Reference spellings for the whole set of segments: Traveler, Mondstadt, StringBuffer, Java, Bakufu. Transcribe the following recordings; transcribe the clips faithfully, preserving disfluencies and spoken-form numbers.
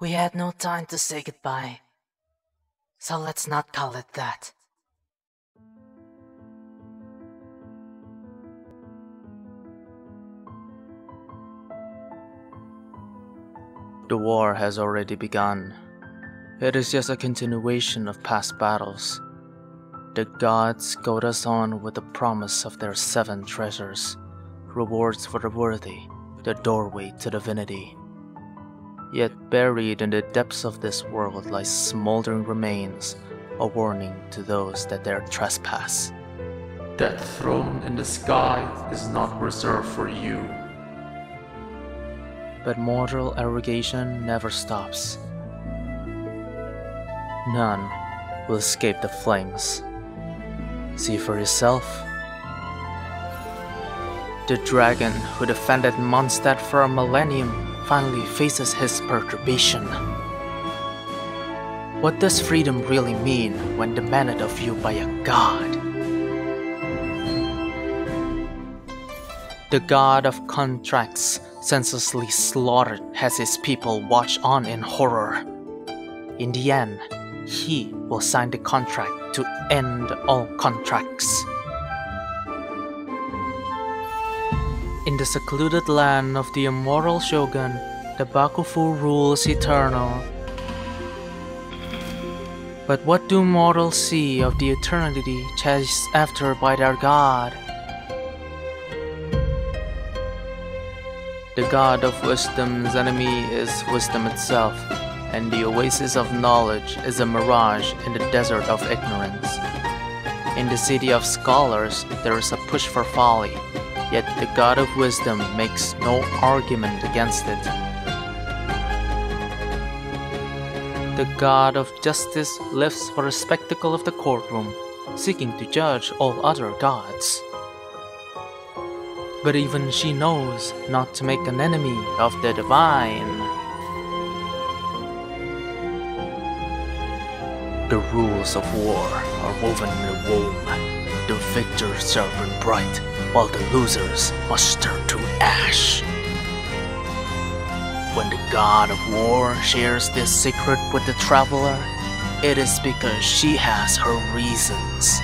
We had no time to say goodbye, so let's not call it that. The war has already begun. It is just a continuation of past battles. The gods goad us on with the promise of their seven treasures, rewards for the worthy, the doorway to divinity. Yet buried in the depths of this world lies smoldering remains, a warning to those that dare trespass. That throne in the sky is not reserved for you. But mortal arrogation never stops. None will escape the flames. See for yourself. The dragon who defended Mondstadt for a millennium finally faces his perturbation. What does freedom really mean when demanded of you by a god? The god of contracts, senselessly slaughtered, has his people watch on in horror. In the end, he will sign the contract to end all contracts. In the secluded land of the immortal shogun, the Bakufu rules eternal. But what do mortals see of the eternity chased after by their god? The god of wisdom's enemy is wisdom itself, and the oasis of knowledge is a mirage in the desert of ignorance. In the city of scholars, there is a push for folly, yet the god of wisdom makes no argument against it. The god of justice lives for the spectacle of the courtroom, seeking to judge all other gods. But even she knows not to make an enemy of the divine. The rules of war are woven in the womb. The victors shall burn bright, while the losers must turn to ash. When the god of war shares this secret with the Traveler, it is because she has her reasons.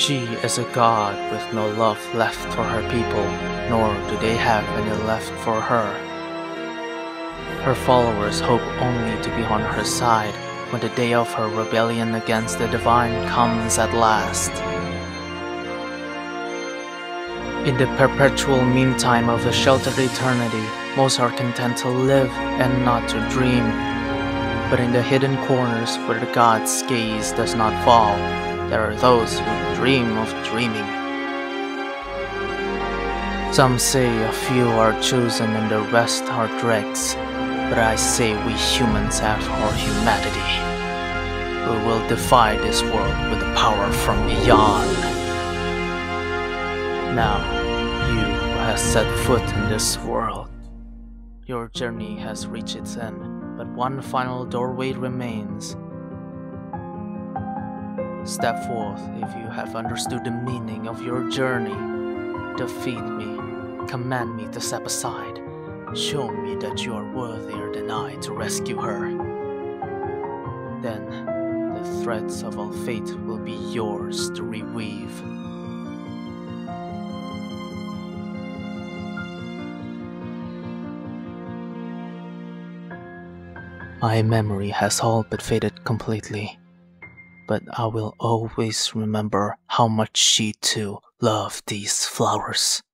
She is a god with no love left for her people, nor do they have any left for her. Her followers hope only to be on her side when the day of her rebellion against the divine comes at last. In the perpetual meantime of a sheltered eternity, most are content to live and not to dream. But in the hidden corners where the god's gaze does not fall, there are those who dream of dreaming. Some say a few are chosen and the rest are dregs, but I say we humans have our humanity. We will defy this world with the power from beyond. Now, you have set foot in this world. Your journey has reached its end, but one final doorway remains. Step forth if you have understood the meaning of your journey. Defeat me, command me to step aside, show me that you are worthier than I to rescue her. Then, the threads of all fate will be yours to reweave. My memory has all but faded completely. But I will always remember how much she too loved these flowers.